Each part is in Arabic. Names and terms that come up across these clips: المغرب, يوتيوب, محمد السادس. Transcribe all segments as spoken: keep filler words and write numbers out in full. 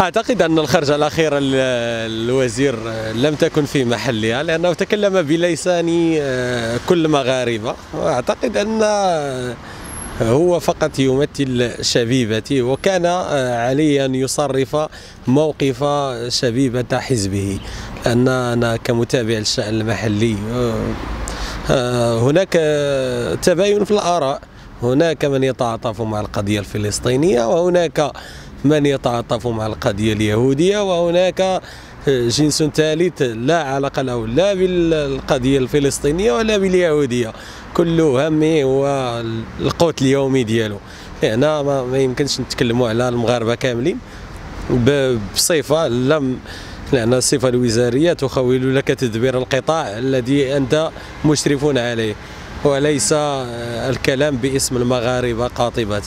أعتقد أن الخرجة الأخيرة للوزير لم تكن في محلها، لأنه تكلم بلسان كل مغاربة. أعتقد أن هو فقط يمثل شبيبته، وكان عليه أن يصرف موقف شبيبة حزبه. لأن أنا كمتابع الشأن المحلي هناك تباين في الآراء، هناك من يتعاطف مع القضية الفلسطينية، وهناك من يتعاطف مع القضية اليهودية، وهناك جنس ثالث لا علاقة له لا بالقضية الفلسطينية ولا باليهودية. كل همه هو القوت اليومي ديالو. يعني ما يمكنش نتكلموا على المغاربة كاملين بصفة لم، لأن الصفة الوزارية تخول لك تدبير القطاع الذي أنت مشرف عليه، وليس الكلام باسم المغاربة قاطبة.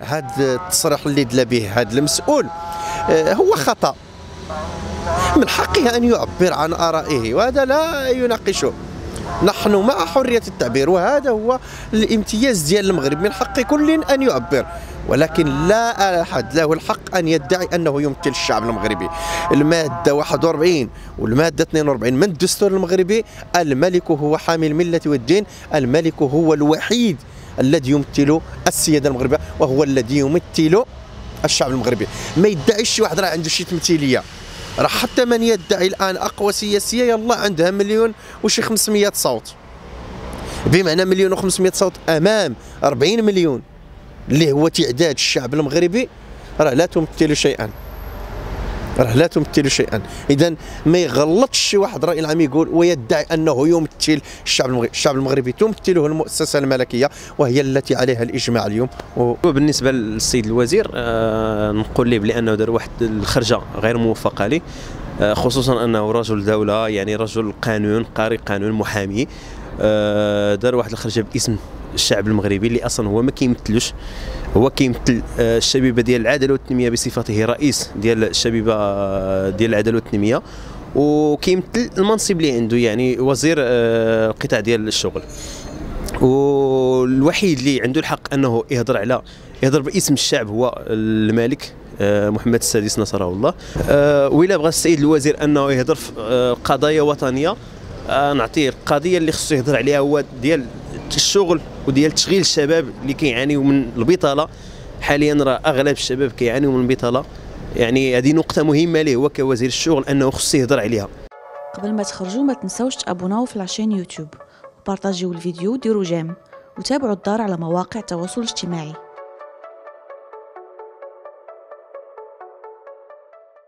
هذا التصريح اللي دلا به هذا المسؤول هو خطأ، من حقه أن يعبر عن آرائه وهذا لا يناقشه. نحن مع حرية التعبير وهذا هو الامتياز ديال المغرب، من حق كل أن يعبر، ولكن لا أحد له الحق أن يدعي أنه يمثل الشعب المغربي. المادة واحد وأربعين والمادة اثنين وأربعين من الدستور المغربي: الملك هو حامي الملة والدين. الملك هو الوحيد الذي يمثل السياده المغربيه وهو الذي يمثل الشعب المغربي. ما يدعيش شي واحد راه عنده شي تمثيليه، راه حتى من يدعي الان اقوى سياسيه يلا عندها مليون وشي خمسمائة صوت، بمعنى مليون وخمسمائة صوت امام أربعين مليون اللي هو تعداد الشعب المغربي، راه لا تمثل شيئا، راه لا تمثل شيئا. اذا ما يغلطش شي واحد راي العام يقول ويدعي انه يمثل الشعب المغربي. الشعب المغربي تمثله المؤسسه الملكيه وهي التي عليها الاجماع اليوم. وبالنسبه للسيد الوزير آه نقول ليه بانه دار واحد الخرجه غير موفقه ليه، آه خصوصا انه رجل دوله، يعني رجل قانون، قارئ قانون، محامي. آه دار واحد الخرجه باسم الشعب المغربي اللي اصلا هو ما كيمثلوش، هو كيمثل الشبيبه ديال العداله والتنميه بصفته رئيس ديال الشبيبه ديال العداله والتنميه، وكيمثل المنصب اللي عنده يعني وزير القطاع ديال الشغل. والوحيد اللي عنده الحق انه يهضر على يهضر باسم الشعب هو الملك محمد السادس نصره الله. وإلا بغى السيد الوزير انه يهضر في قضايا وطنيه، نعطيه القضيه اللي خصو يهضر عليها هو ديال الشغل وديال تشغيل الشباب اللي كيعانيوا من البطاله. حاليا راه اغلب الشباب كيعانيوا من البطاله، يعني هذه نقطه مهمه ليه هو كوزير الشغل انه خصو يهضر عليها. قبل ما تخرجوا ما تنساوش تابوناو في لاشين يوتيوب وبارطاجيو الفيديو وديروا جيم وتابعوا الدار على مواقع التواصل الاجتماعي.